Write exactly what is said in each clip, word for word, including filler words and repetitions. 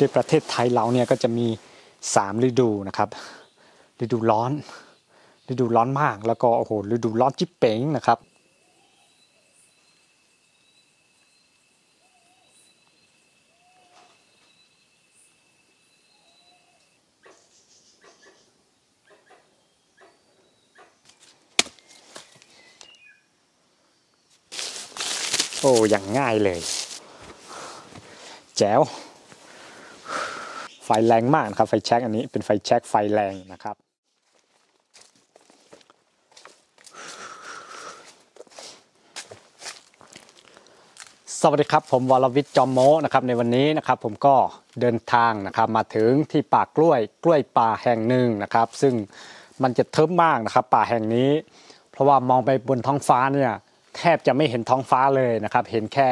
ด้วยประเทศไทยเราเนี่ยก็จะมีสามฤดูนะครับฤดูร้อนฤดูร้อนมากแล้วก็โอ้โหฤดูร้อนจิ๊บเป๋งนะครับโอ้อย่างง่ายเลยแจ๋วไฟแรงมากครับไฟแช็กอันนี้เป็นไฟแช็กไฟแรงนะครับสวัสดีครับผมวรวิทย์จอมโมนะครับในวันนี้นะครับผมก็เดินทางนะครับมาถึงที่ป่ากล้วยกล้วยป่าแห่งหนึ่งนะครับซึ่งมันจะทึบมากนะครับป่าแห่งนี้เพราะว่ามองไปบนท้องฟ้าเนี่ยแทบจะไม่เห็นท้องฟ้าเลยนะครับเห็นแค่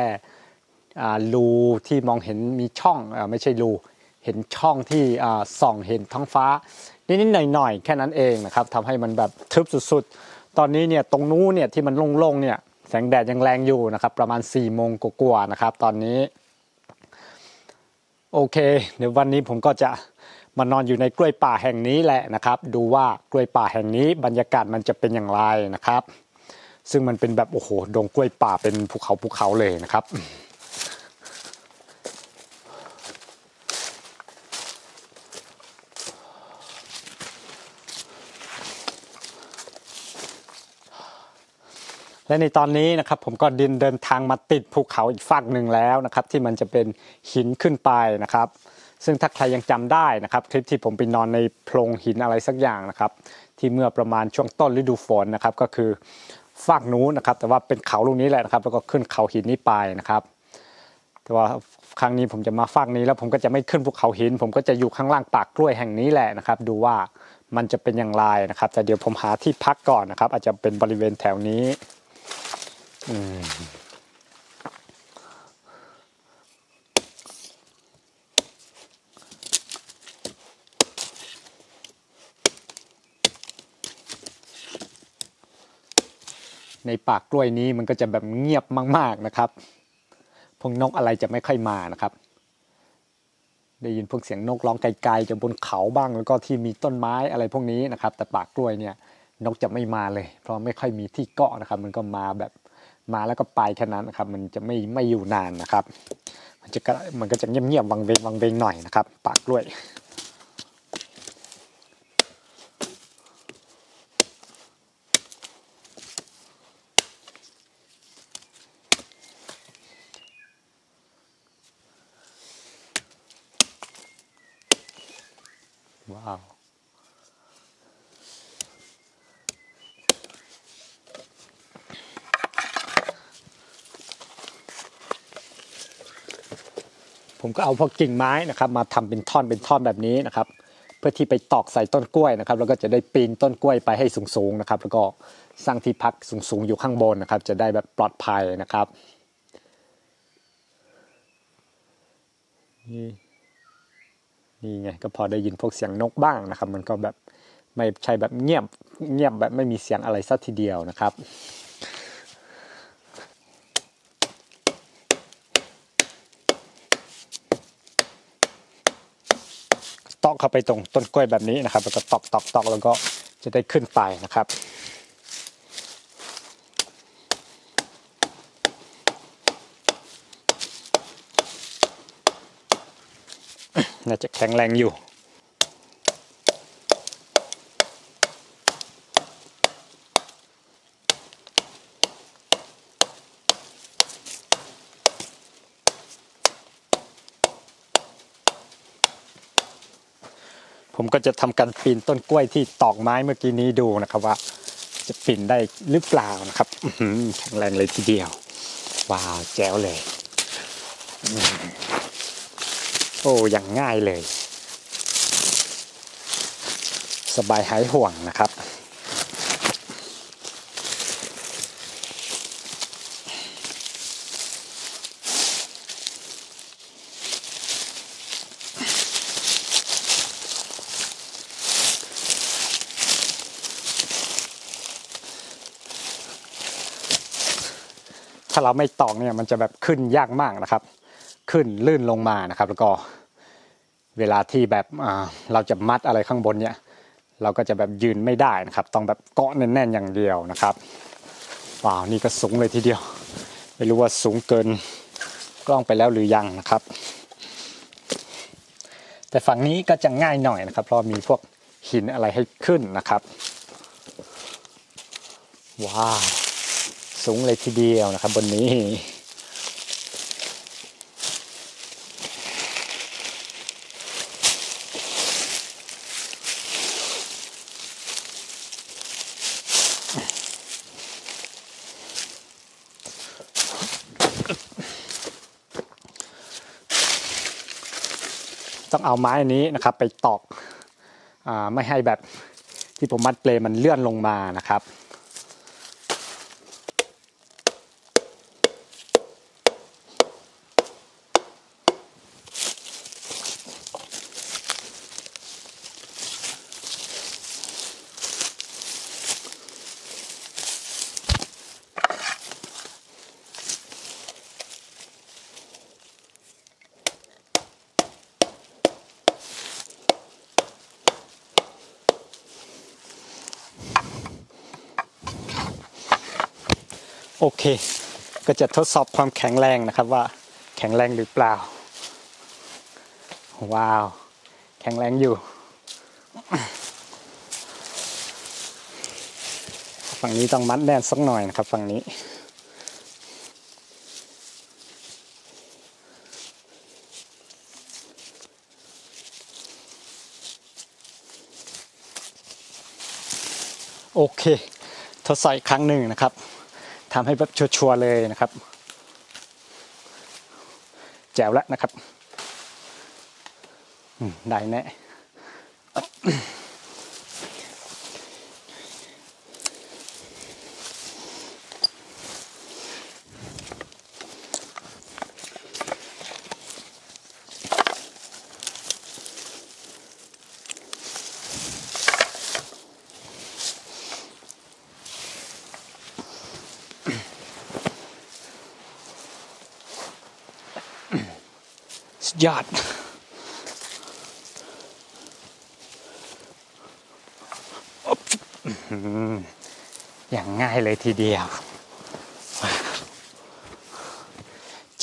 รูที่มองเห็นมีช่องไม่ใช่รูเห็นช่องที่ส่องเห็นท้องฟ้านิดๆหน่อยๆแค่นั้นเองนะครับทำให้มันแบบทึบสุดๆตอนนี้เนี่ยตรงนู้นเนี่ยที่มันโล่งๆเนี่ยแสงแดดยังแรงอยู่นะครับประมาณสี่โมงกว่าๆนะครับตอนนี้โอเคเดี๋ยววันนี้ผมก็จะมานอนอยู่ในกล้วยป่าแห่งนี้แหละนะครับดูว่ากล้วยป่าแห่งนี้บรรยากาศมันจะเป็นอย่างไรนะครับซึ่งมันเป็นแบบโอ้โหดงกล้วยป่าเป็นภูเขาภูเขาเลยนะครับและในตอนนี้นะครับผมก็ดินเดินทางมาติดภูเขาอีกฝั่งหนึ่งแล้วนะครับที่มันจะเป็นหินขึ้นไปนะครับซึ่งถ้าใครยังจำได้นะครับคลิปที่ผมไปนอนในโพรงหินอะไรสักอย่างนะครับที่เมื่อประมาณช่วงต้นฤดูฝนนะครับก็คือฝั่งนู้นนะครับแต่ว่าเป็นเขาลูกนี้แหละนะครับแล้วก็ขึ้นเขาหินนี้ไปนะครับแต่ว่าครั้งนี้ผมจะมาฝั่งนี้แล้วผมก็จะไม่ขึ้นภูเขาหินผมก็จะอยู่ข้างล่างป่ากล้วยแห่งนี้แหละนะครับดูว่ามันจะเป็นอย่างไรนะครับแต่เดี๋ยวผมหาที่พักก่อนนะครับอาจจะเป็นบริเวณแถวนี้อืมในป่ากล้วยนี้มันก็จะแบบเงียบมากๆนะครับพวกนกอะไรจะไม่ค่อยมานะครับได้ยินพวกเสียงนกร้องไกลๆจากบนเขาบ้างแล้วก็ที่มีต้นไม้อะไรพวกนี้นะครับแต่ป่ากล้วยเนี่ยนกจะไม่มาเลยเพราะไม่ค่อยมีที่เกาะนะครับมันก็มาแบบมาแล้วก็ไปแค่นั้นนะครับมันจะไม่ไม่อยู่นานนะครับมันจะมันก็จะเงียบๆวังเวงวังเวงหน่อยนะครับป่ากล้วยว้าวผมก็เอาพวกกิ่งไม้นะครับมาทำเป็นท่อนเป็นท่อนแบบนี้นะครับเพื่อที่ไปตอกใส่ต้นกล้วยนะครับแล้วก็จะได้ปีนต้นกล้วยไปให้สูงๆนะครับแล้วก็สร้างที่พักสูงๆอยู่ข้างบนนะครับจะได้แบบปลอดภัยนะครับนี่นี่ไงก็พอได้ยินพวกเสียงนกบ้างนะครับมันก็แบบไม่ใช่แบบเงียบเงียบแบบไม่มีเสียงอะไรสักทีเดียวนะครับตอกเข้าไปตรงต้นกล้วยแบบนี้นะครับแล้วก็ตอกตอกตอกแล้วก็จะได้ขึ้นไปนะครับน่าจะแข็งแรงอยู่ผมก็จะทำการปีนต้นกล้วยที่ตอกไม้เมื่อกี้นี้ดูนะครับว่าจะปีนได้หรือเปล่านะครับแข็งแรงเลยทีเดียวว้าวแจ๋วเลยโอ้อย่างง่ายเลยสบายหายห่วงนะครับถ้าเราไม่ตอกเนี่ยมันจะแบบขึ้นยากมากนะครับขึ้นลื่นลงมานะครับแล้วก็ เวลาที่แบบเราจะมัดอะไรข้างบนเนี่ยเราก็จะแบบยืนไม่ได้นะครับต้องแบบเกาะแน่นๆอย่างเดียวนะครับว้าวนี่ก็สูงเลยทีเดียวไม่รู้ว่าสูงเกินกล้องไปแล้วหรือยังนะครับแต่ฝั่งนี้ก็จะง่ายหน่อยนะครับเพราะมีพวกหินอะไรให้ขึ้นนะครับว้าวสูงเลยทีเดียวนะครับบนนี้ต้องเอาไม้อันนี้นะครับไปตอกไม่ให้แบบที่ผมมัดเปลมันเลื่อนลงมานะครับโอเคก็จะทดสอบความแข็งแรงนะครับว่าแข็งแรงหรือเปล่าว้าวแข็งแรงอยู่ฝั่งนี้ต้องมัดแน่นสักหน่อยนะครับฝั่งนี้โอเคทดสอบอีกครั้งหนึ่งนะครับทำให้แบบชัวร์ๆเลยนะครับแจ๋วแล้วนะครับได้แน่ยอดอย่างง่ายเลยทีเดียวแจ๋วในฝั่งนี้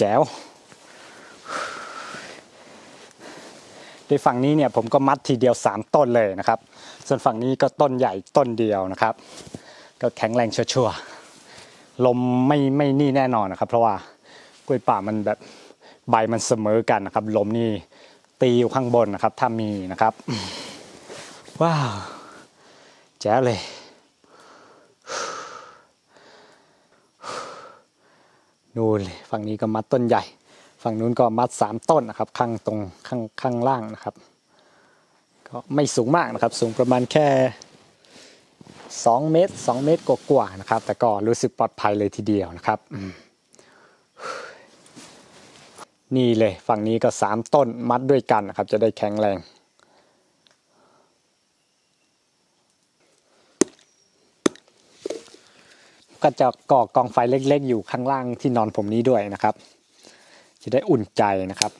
เนี่ยผมก็มัดทีเดียวสามต้นเลยนะครับส่วนฝั่งนี้ก็ต้นใหญ่ต้นเดียวนะครับก็แข็งแรงชัวร์ลมไม่ไม่นี่แน่นอนนะครับเพราะว่ากล้วยป่ามันแบบใบมันเสมอกันนะครับลมนี่ตีอยู่ข้างบนนะครับถ้ามีนะครับว้าวแจ๋วเลยนู่นเลยฝั่งนี้ก็มัดต้นใหญ่ฝั่งนู้นก็มัดสามต้นนะครับข้างตรงข้างข้างล่างนะครับก็ไม่สูงมากนะครับสูงประมาณแค่สองเมตรสองเมตรกว่าๆนะครับแต่ก็รู้สึกปลอดภัยเลยทีเดียวนะครับนี่เลยฝั่งนี้ก็สามต้นมัดด้วยกันนะครับจะได้แข็งแรงก็จะก่อกองไฟเล็กๆอยู่ข้างล่างที่นอนผมนี้ด้วยนะครับจะได้อุ่นใจนะครับ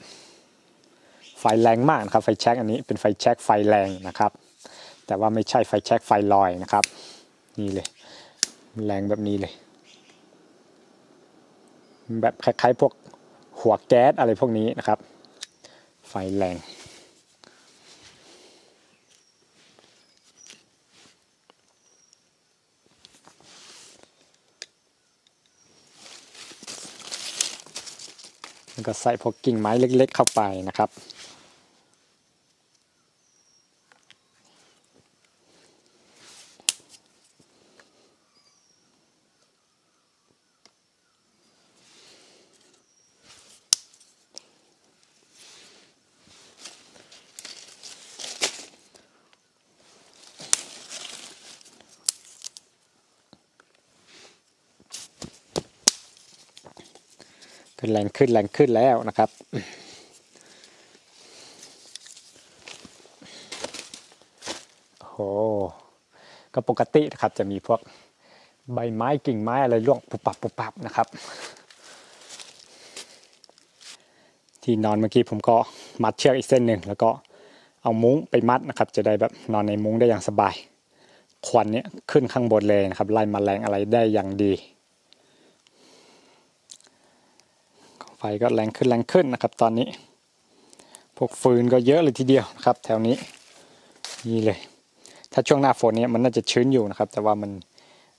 ไฟแรงมากนะครับไฟแช็กอันนี้เป็นไฟแช็กไฟแรงนะครับแต่ว่าไม่ใช่ไฟแช็กไฟลอยนะครับนี่เลยแรงแบบนี้เลยแบบคล้ายๆพวกหัวแก๊สอะไรพวกนี้นะครับไฟแรงแล้วก็ใส่พวกกิ่งไม้เล็กๆเข้าไปนะครับแรงขึ้นแรงขึ้นแล้วนะครับโอ้โหก็ปกตินะครับจะมีพวกใบไม้กิ่งไม้อะไรร่วงปุบปับปุบปับนะครับที่นอนเมื่อกี้ผมก็ มัดเชือกอีกเส้นหนึ่งแล้วก็เอามุ้งไปมัดนะครับจะได้แบบนอนในมุ้งได้อย่างสบายควันเนี้ยขึ้นข้างบนเลยนะครับไล่แมลงอะไรได้อย่างดีไฟก็แรงขึ้นแรงขึ้นนะครับตอนนี้พวกฟืนก็เยอะเลยทีเดียวนะครับแถวนี้นี่เลยถ้าช่วงหน้าฝนนี้มันน่าจะชื้นอยู่นะครับแต่ว่ามัน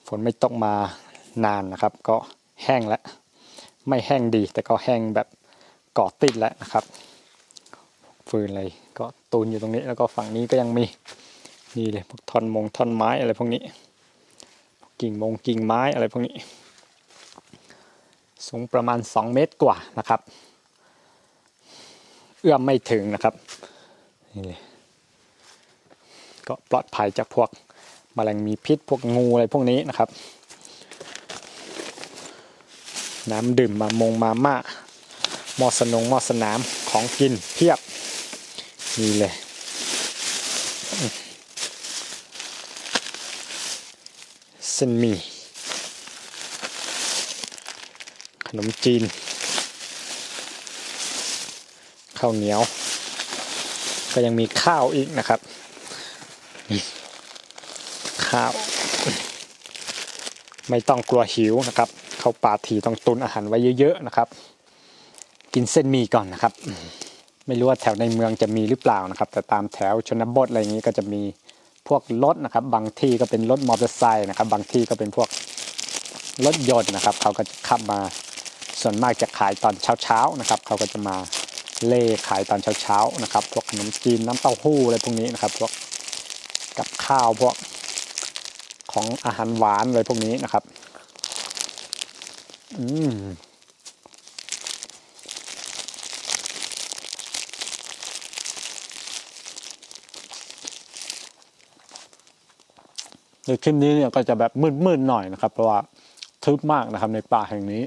ฝนไม่ตกมานานนะครับก็แห้งแล้วไม่แห้งดีแต่ก็แห้งแบบเกาะติดแล้วนะครับฟืนอะไรก็ตูนอยู่ตรงนี้แล้วก็ฝั่งนี้ก็ยังมีนี่เลยพวกท่อนมงท่อนไม้อะไรพวกนี้กิ่งมงกิ่งไม้อะไรพวกนี้สูงประมาณสองเมตรกว่านะครับเอื้อมไม่ถึงนะครับนี่ก็ปลอดภัยจากพวกแมลงมีพิษพวกงูอะไรพวกนี้นะครับน้ำดื่มมามงมาม่ามอสนงมอสนามของกินเพียบนี่เลยเส้นหมี่ขนมจีนข้าวเหนียวก็ยังมีข้าวอีกนะครับข้าวไม่ต้องกลัวหิวนะครับเข้าป่าทีต้องตุนอาหารไว้เยอะๆนะครับกินเส้นหมี่ก่อนนะครับไม่รู้ว่าแถวในเมืองจะมีหรือเปล่านะครับแต่ตามแถวชนบทอะไรอย่างนี้ก็จะมีพวกรถนะครับบางที่ก็เป็นรถมอเตอร์ไซค์นะครับบางที่ก็เป็นพวกรถยนต์นะครับเขาก็จะขับมาส่วนมากจะขายตอนเช้าๆนะครับเขาก็จะมาเล่ขายตอนเช้าๆนะครับพวกขนมจีนน้ำเต้าหู้อะไรพวกนี้นะครับพวกกับข้าวพวกของอาหารหวานอะไรพวกนี้นะครับอืมในคลิปนี้เนี่ยก็จะแบบมืดๆหน่อยนะครับเพราะว่าทึบมากนะครับในป่าแห่งนี้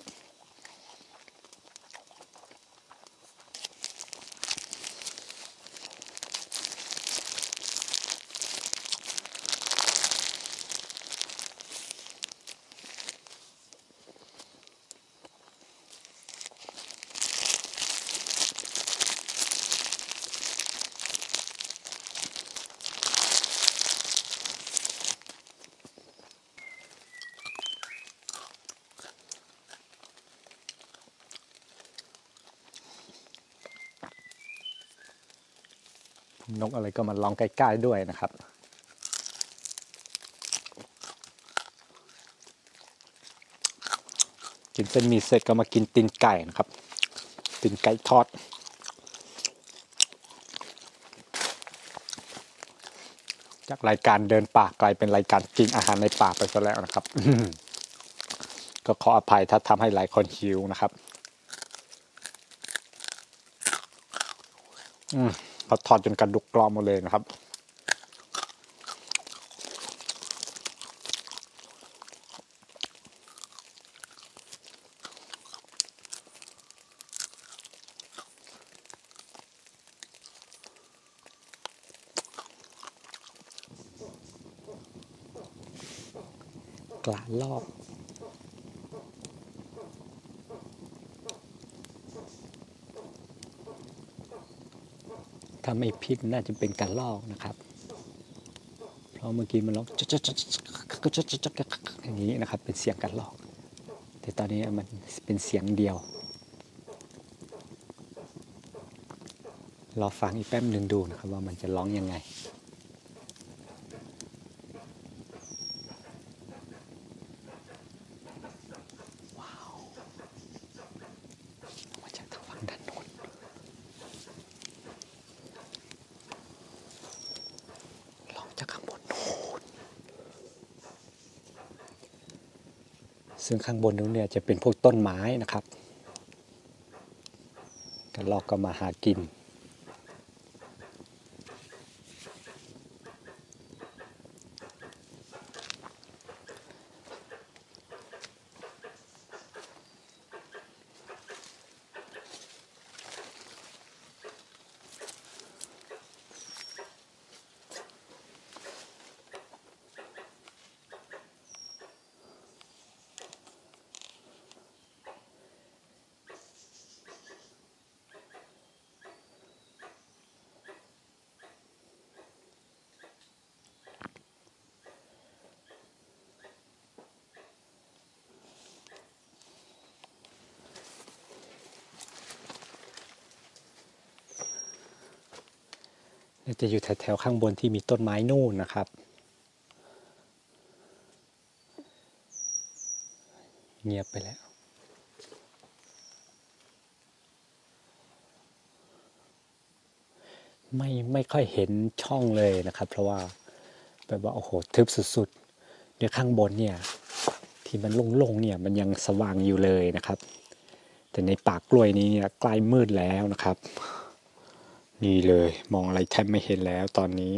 นกอะไรก็มาลองใกล้ๆด้วยนะครับกินเส้นหมี่เสร็จก็มากินตีนไก่นะครับตีนไก่ทอดจากรายการเดินป่ากลายเป็นรายการกินอาหารในป่าไปซะแล้วนะครับ ก็ขออภัยถ้าทำให้หลายคนหิวนะครับอืมเขาทอดจนกระดูกกรอบหมดเลยนะครับกระลอกถ้าไม่พิษน่าจะเป็นการลอกนะครับเพราะเมื่อกี้มันลอกจ๊ะจ๊ะจ๊ะจ๊ะอย่างนี้นะครับเป็นเสียงการลอกแต่ตอนนี้มันเป็นเสียงเดียวรอฟังอีกแป๊บหนึ่งดูนะครับว่ามันจะร้องยังไงซึ่งข้างบนนู้นเนี่ยจะเป็นพวกต้นไม้นะครับกระรอกก็มาหากิน จะอยู่แถวๆข้างบนที่มีต้นไม้นู่นนะครับเงียบไปแล้วไม่ไม่ค่อยเห็นช่องเลยนะครับเพราะว่าแบบว่าโอ้โหทึบสุดๆเดี๋ยวข้างบนเนี่ยที่มันโล่งๆเนี่ยมันยังสว่างอยู่เลยนะครับแต่ในป่ากล้วยนี้เนี่ยใกล้มืดแล้วนะครับนี่เลยมองอะไรแทบไม่เห็นแล้วตอนนี้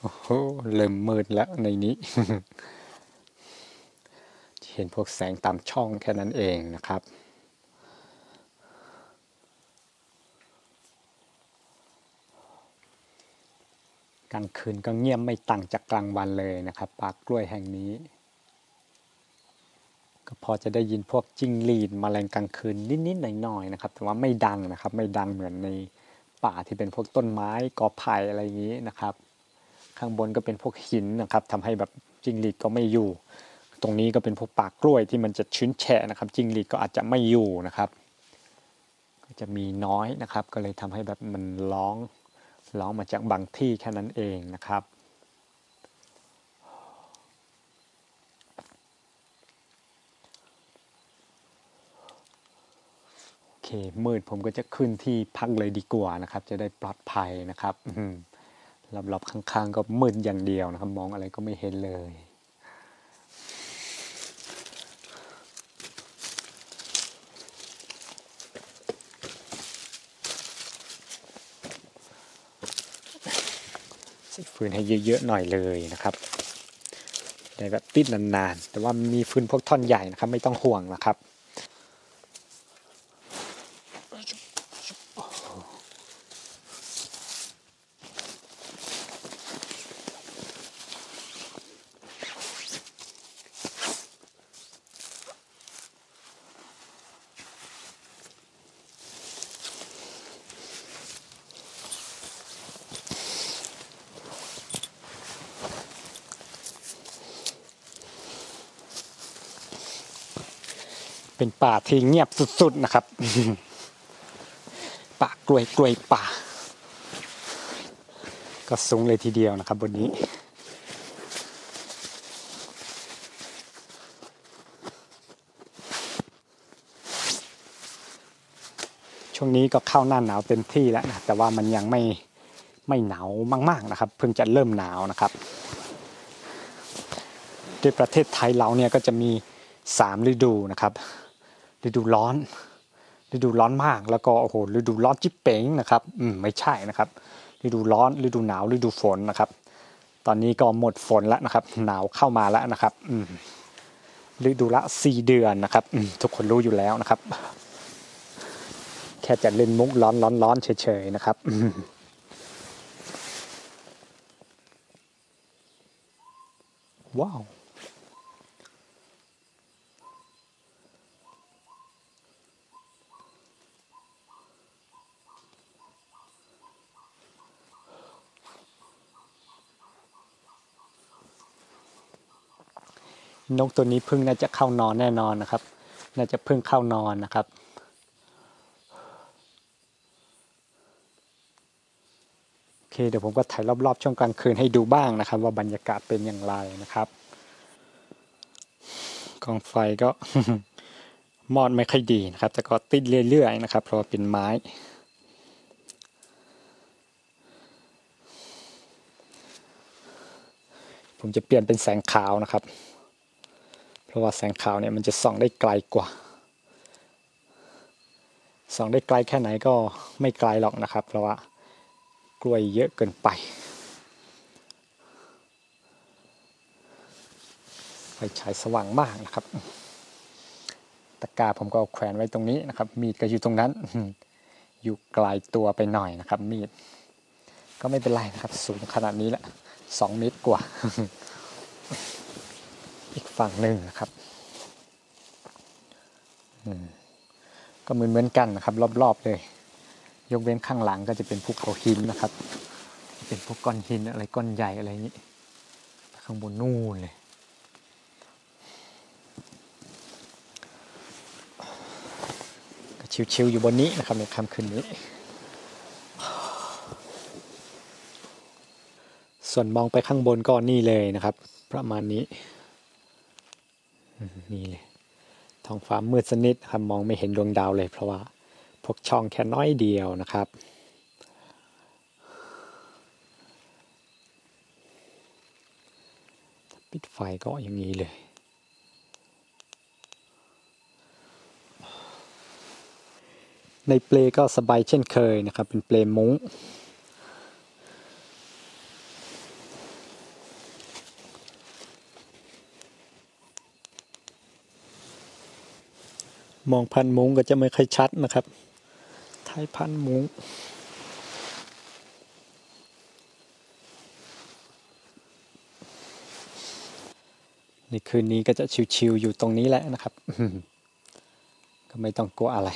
โอ้โหเริ่มมืดแล้วในนี้ เห็นพวกแสงตามช่องแค่นั้นเองนะครับกลางคืนก็เงียบไม่ต่างจากกลางวันเลยนะครับป่ากล้วยแห่งนี้ก็พอจะได้ยินพวกจิ้งหรีดแมลงกลางคืนนิดๆหน่อยๆนะครับแต่ว่าไม่ดังนะครับไม่ดังเหมือนในป่าที่เป็นพวกต้นไม้กอไผ่อะไรอย่างนี้นะครับข้างบนก็เป็นพวกหินนะครับทำให้แบบจิ้งหรีดก็ไม่อยู่ตรงนี้ก็เป็นพวกป่ากล้วยที่มันจะชื้นแฉะนะครับจิ้งหรีดก็อาจจะไม่อยู่นะครับก็จะมีน้อยนะครับก็เลยทำให้แบบมันร้องร้องมาจากบางที่แค่นั้นเองนะครับโอเคมืดผมก็จะขึ้นที่พักเลยดีกว่านะครับจะได้ปลอดภัยนะครับรอบๆข้างๆก็มืดอย่างเดียวนะครับมองอะไรก็ไม่เห็นเลยฟืนให้เยอะๆหน่อยเลยนะครับได้แบบติดนานๆแต่ว่ามีฟืนพวกท่อนใหญ่นะครับไม่ต้องห่วงนะครับเป็นป่าที่เงียบสุดๆนะครับ ป่ากล้วยกล้วยป่าก็สูงเลยทีเดียวนะครับบนนี้ช่วงนี้ก็เข้าหน้าหนาวเต็มที่แล้วนะแต่ว่ามันยังไม่ไม่หนาวมากๆนะครับเพิ่งจะเริ่มหนาวนะครับโดยประเทศไทยเราเนี่ยก็จะมีสามฤดูนะครับฤดูร้อนฤดูร้อนมากแล้วก็โอ้โหฤดูร้อนจิ๊บเป๋งนะครับอืมไม่ใช่นะครับฤดูร้อนฤดูหนาวฤดูฝนนะครับตอนนี้ก็หมดฝนแล้วนะครับหนาวเข้ามาแล้วนะครับอืมฤดูละสี่เดือนนะครับอืมทุกคนรู้อยู่แล้วนะครับแค่จะเล่นมุกร้อนร้อนร้อนเฉยๆนะครับอืมว้าวนกตัวนี้พึ่งน่าจะเข้านอนแน่นอนนะครับน่าจะพึ่งเข้านอนนะครับโอเคเดี๋ยวผมก็ถ่ายรอบๆช่วงกลางคืนให้ดูบ้างนะครับว่าบรรยากาศเป็นอย่างไรนะครับกองไฟก็ มอดไม่ค่อยดีนะครับแต่ก็ติดเรื่อยๆนะครับเพราะเป็นไม้ผมจะเปลี่ยนเป็นแสงขาวนะครับเพราะว่าแสงขาวเนี่ยมันจะส่องได้ไกลกว่าส่องได้ไกลแค่ไหนก็ไม่ไกลหรอกนะครับเพราะว่ากล้วยเยอะเกินไปไฟฉายสว่างมากนะครับตะกร้าผมก็เอาแขวนไว้ตรงนี้นะครับมีดก็อยู่ตรงนั้นอยู่ไกลตัวไปหน่อยนะครับมีดก็ไม่เป็นไรนะครับสูงขนาดนี้แหละสองเมตรกว่าอีกฝั่งหนึ่งนะครับก็เหมือนเหมือนกันนะครับรอบๆเลยยกเว้นข้างหลังก็จะเป็นภูเขาหินนะครับเป็นพวกก้อนหินอะไรก้อนใหญ่อะไรนี้ข้างบนนู่นเลยก็ ชิวๆอยู่บนนี้นะครับในค่ำคืนนี้ส่วนมองไปข้างบนก็นี่เลยนะครับประมาณนี้นี่เลยท้องฟ้ามืดสนิทครับมองไม่เห็นดวงดาวเลยเพราะว่าพวกช่องแค่น้อยเดียวนะครับปิดไฟก็อย่างนี้เลยในเปลก็สบายเช่นเคยนะครับเป็นเปลมุ้งมองพันมุ้งก็จะไม่ค่อยชัดนะครับท้ายพันมุ้งในคืนนี้ก็จะชิวๆอยู่ตรงนี้แหละนะครับ ก็ไม่ต้องกลัวอะไร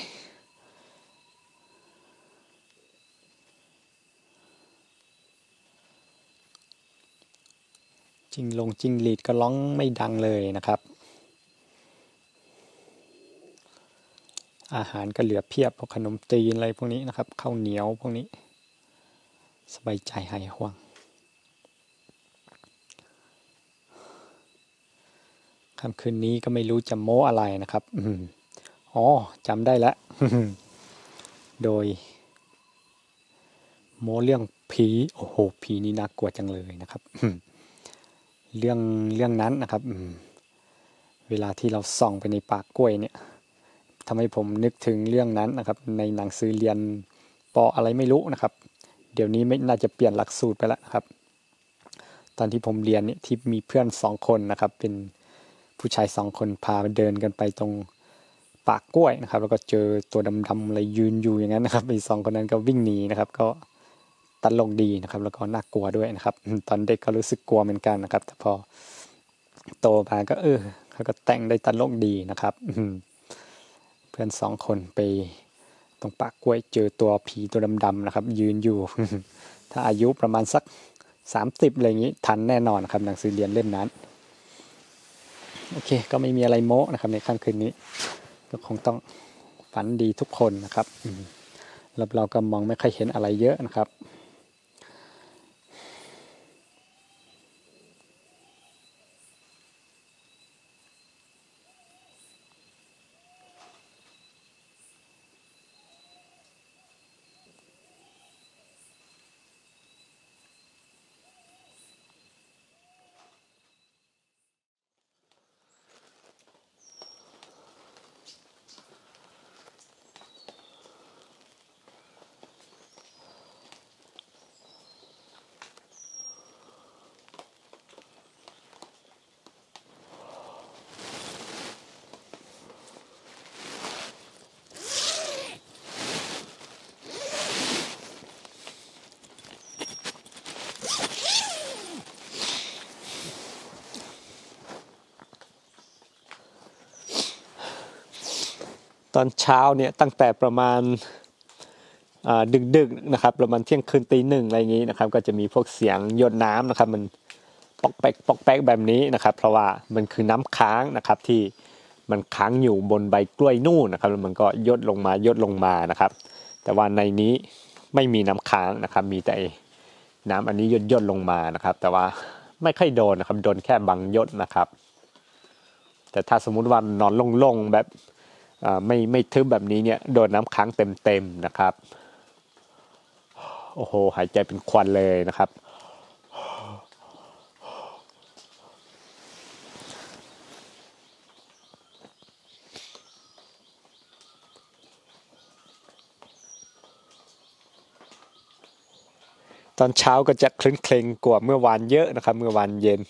จิ้งลงจิ้งหรีดก็ร้องไม่ดังเลยนะครับอาหารก็เหลือเพียบพวกขนมตีนอะไรพวกนี้นะครับข้าวเหนียวพวกนี้สบายใจหายห่วงค่ำคืนนี้ก็ไม่รู้จะโม้อะไรนะครับอ๋อจำได้แล้ว โดยโม้เรื่องผีโอ้โหผีนี่น่ากลัวจังเลยนะครับ เรื่องเรื่องนั้นนะครับเวลาที่เราส่องไปในปากกล้วยเนี่ยทำให้ผมนึกถึงเรื่องนั้นนะครับในหนังสือเรียนป.อะไรไม่รู้นะครับเดี๋ยวนี้ไม่น่าจะเปลี่ยนหลักสูตรไปแล้วครับตอนที่ผมเรียนเนี่ยที่มีเพื่อนสองคนนะครับเป็นผู้ชายสองคนพาเดินกันไปตรงปากกล้วยนะครับแล้วก็เจอตัวดำๆอะไรยืนอยู่อย่างนั้นนะครับอีกสองคนนั้นก็วิ่งหนีนะครับก็ตลกดีนะครับแล้วก็น่ากลัวด้วยนะครับตอนเด็กก็รู้สึกกลัวเหมือนกันนะครับแต่พอโตมาก็เออเขาก็แต่งได้ตลกดีนะครับเพื่อนสองคนไปตรงปากกล้วยเจอตัวผีตัวดำๆนะครับยืนอยู่ ถ้าอายุประมาณสักสามสิบอะไรอย่างนี้ทันแน่นอนครับหนังสือเรียนเล่มนั้นโอเคก็ไม่มีอะไรโม้นะครับในค่ำคืนนี้ก็คงต้องฝันดีทุกคนนะครับเราเราก็มองไม่ค่อยเห็นอะไรเยอะนะครับตอนเช้าเนี่ยตั้งแต่ประมาณดึกๆนะครับประมาณเที่ยงคืนตีหนึ่งอะไรอย่างนี้นะครับก็จะมีพวกเสียงหยดน้ำนะครับมันปอกแป๊กปอกแป๊กแบบนี้นะครับเพราะว่ามันคือน้ำค้างนะครับที่มันค้างอยู่บนใบกล้วยนู่นนะครับแล้วมันก็หยดลงมาหยดลงมานะครับแต่ว่าในนี้ไม่มีน้ำค้างนะครับมีแต่น้ำอันนี้หยดหยดลงมานะครับแต่ว่าไม่ค่อยโดนนะครับโดนแค่บางหยดนะครับแต่ถ้าสมมุติว่านอนโล่งๆแบบไม่ไม่ทึบแบบนี้เนี่ยโดนน้ำค้างเต็มๆนะครับโอ้โหหายใจเป็นควันเลยนะครับตอนเช้าก็จะคลื้นเครงกว่าเมื่อวานเยอะนะครับเมื่อวานเย็น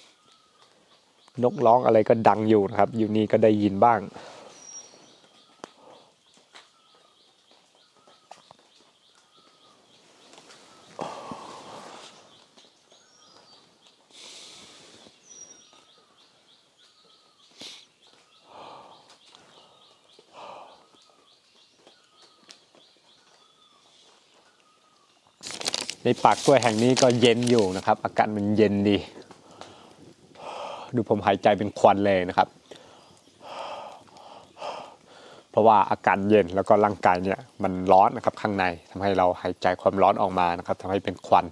นกร้องอะไรก็ดังอยู่นะครับอยู่นี่ก็ได้ยินบ้างในปากกล้วยแห่งนี้ก็เย็นอยู่นะครับอากาศมันเย็นดีดูผมหายใจเป็นควันเลยนะครับเพราะ ะว่าอากาศเย็นแล้วก็ร่างกายเนี่ยมันร้อนนะครับข้างในทำให้เราหายใจความร้อนออกมานะครับทำให้เป็นควัน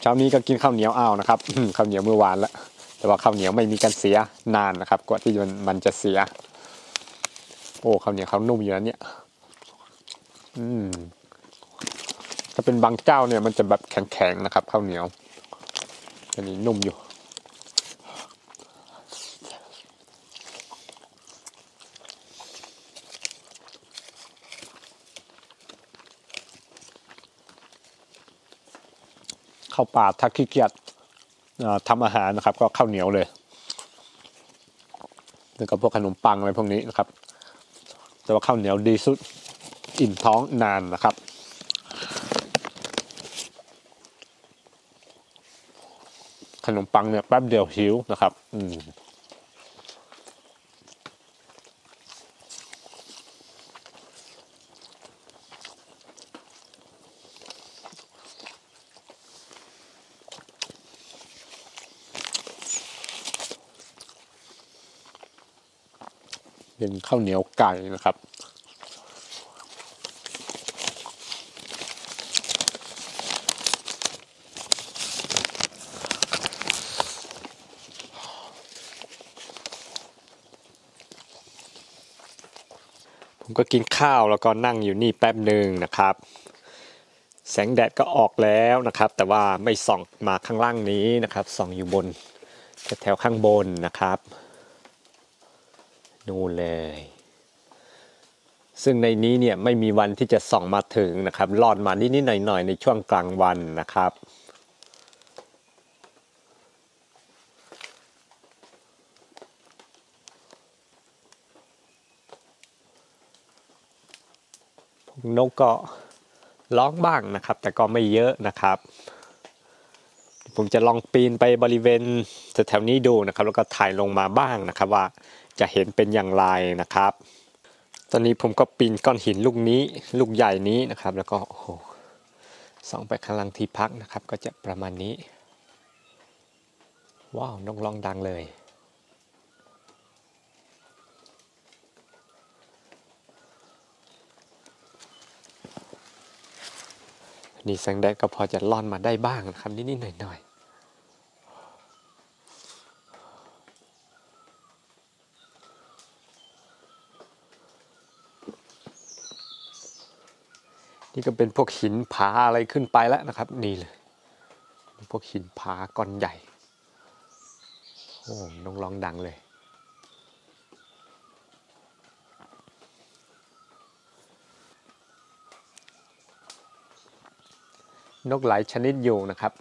เช้านี้ก็กินข้าวเหนียวอ้าวนะครับ ข้าวเหนียวเมื่อวานแล้วแต่ว่าข้าวเหนียวไม่มีการเสียนานนะครับกว่าที่มันมันจะเสียโอ้ข้าวเหนียวเขานุ่มอยู่แล้วเนี่ยอืมถ้าเป็นบางเจ้าเนี่ยมันจะแบบแข็งๆนะครับข้าวเหนียวอันนี้นุ่มอยู่ข้าวป่าถ้าขี้เกียจทำอาหารนะครับก็ข้าวเหนียวเลยแล้วก็พวกขนมปังอะไรพวกนี้นะครับแต่ว่าข้าวเหนียวดีสุดอิ่มท้องนานนะครับขนมปังเนี่ยแป๊บเดียวหิวนะครับอืมเป็นข้าวเหนียวไก่นะครับผมก็กินข้าวแล้วก็นั่งอยู่นี่แป๊บหนึ่งนะครับแสงแดดก็ออกแล้วนะครับแต่ว่าไม่ส่องมาข้างล่างนี้นะครับส่องอยู่บนแถวข้างบนนะครับนู่นเลยซึ่งในนี้เนี่ยไม่มีวันที่จะส่องมาถึงนะครับรอดมานิดๆหน่อยๆในช่วงกลางวันนะครับนกก็ร้องบ้างนะครับแต่ก็ไม่เยอะนะครับผมจะลองปีนไปบริเวณแถวๆนี้ดูนะครับแล้วก็ถ่ายลงมาบ้างนะครับว่าจะเห็นเป็นอย่างไรนะครับตอนนี้ผมก็ปีนก้อนหินลูกนี้ลูกใหญ่นี้นะครับแล้วก็โอ้โหส่องไปข้างล่างที่พักนะครับก็จะประมาณนี้ว้าวนกร้องดังเลยนี่แสงแดดก็พอจะล่อนมาได้บ้างนะครับนิดๆหน่อยๆนี่ก็เป็นพวกหินผาอะไรขึ้นไปแล้วนะครับนี่เลยพวกหินผาก้อนใหญ่โอ้นกร้องดังเลยนกหลายชนิดอยู่นะครับ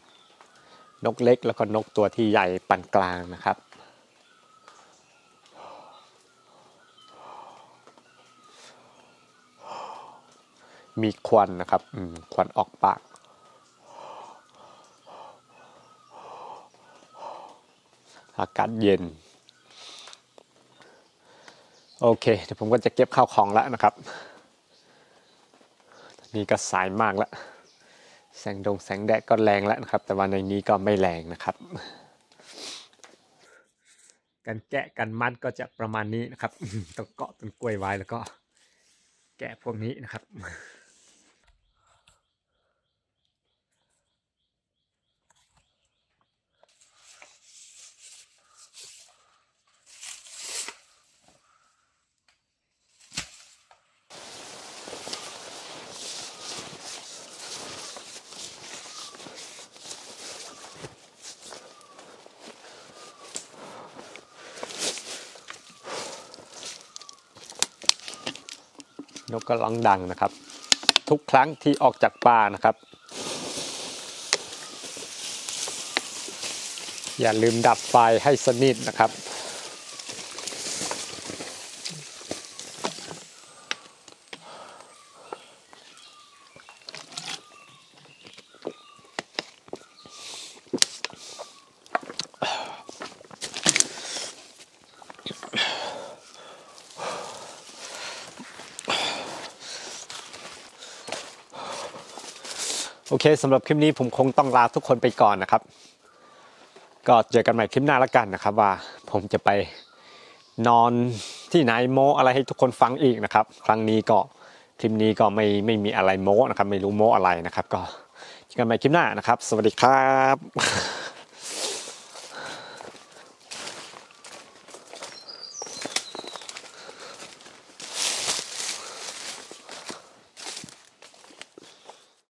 นกเล็กแล้วก็นกตัวที่ใหญ่ปานกลางนะครับมีควันนะครับควันออกปากอากาศเย็นโอเคเดี๋ยวผมก็จะเก็บข้าวของแล้วนะครับนี่ก็สายมากแล้วแสงดงแสงแดดก็แรงแล้วนะครับแต่ว่าในนี้ก็ไม่แรงนะครับการแกะการมัดก็จะประมาณนี้นะครับต้องเกาะต้นกล้วยไว้แล้วก็แกะพวกนี้นะครับนกก็ร้องดังนะครับทุกครั้งที่ออกจากป่านะครับอย่าลืมดับไฟให้สนิทนะครับโอเคสำหรับคลิปนี้ผมคงต้องลาทุกคนไปก่อนนะครับก็เจอกันใหม่คลิปหน้าละกันนะครับว่าผมจะไปนอน ที่ไหนโมอะไรให้ทุกคนฟังอีกนะครับครั้งนี้ก็คลิปนี้ก็ไม่ไม่มีอะไรโมนะครับไม่รู้โมอะไรนะครับก็เจอกันใหม่คลิปหน้านะครับสวัสดีครับ